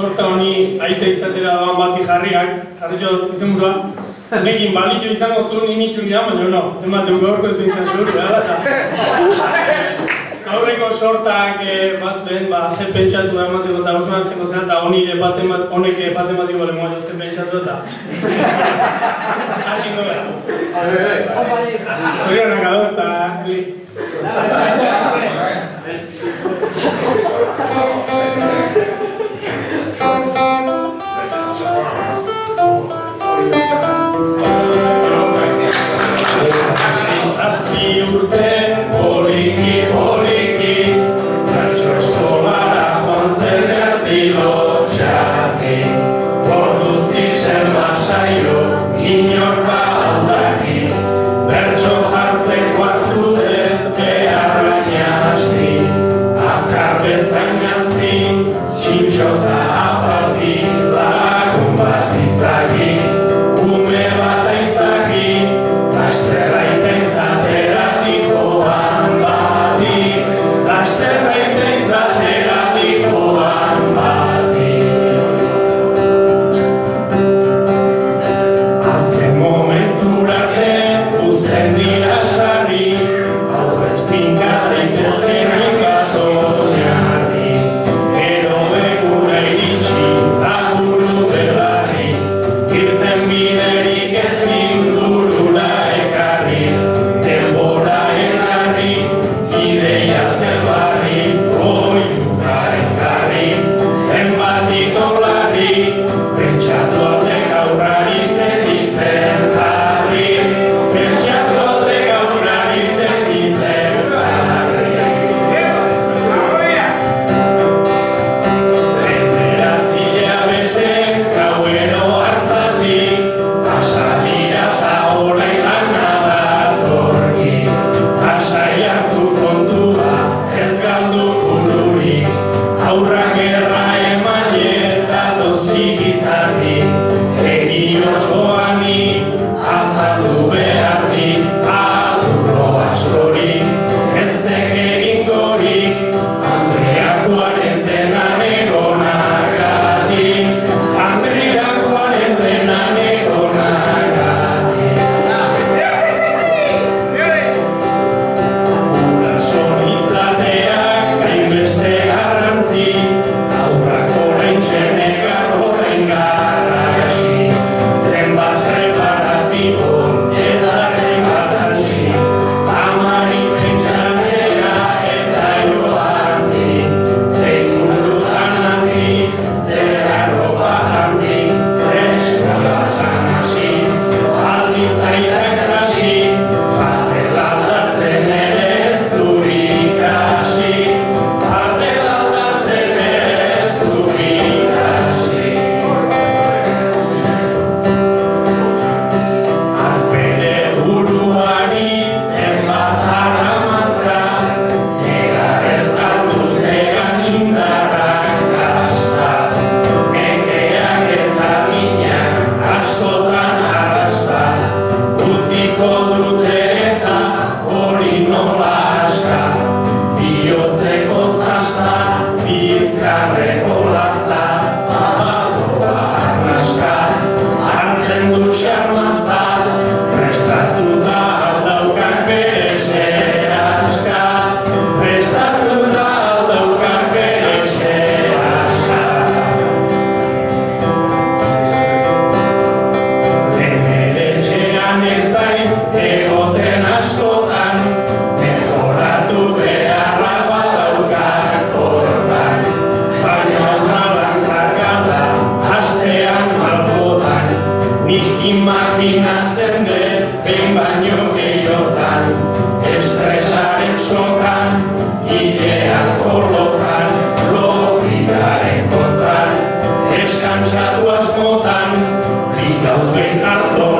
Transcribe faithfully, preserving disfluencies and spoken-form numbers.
sorta honi aita izatera doan bati jarriak, jarri jo dut izen burua, honekin bali jo izango zuen initxunia, baina no, ematen gaurko ez bintzen zuen, behar eta gaurreko sortak bazpen, ba, ze pentsatu da emateko eta osunan antzeko zen eta honire batematiko lemoa jo ze pentsatu eta hasi gola. Zorionak adu eta heli. Zazpi urte poliki, poliki, bertso eskolara joan zen erdilotsati, orduz izen basaio, inor ba aldaki, bertso jartzeko hartu dut beharraina hasti, azkar bezain azti, txintxota apati, lagun bat izaki, ume bat aintzaki, lasterra Gracias.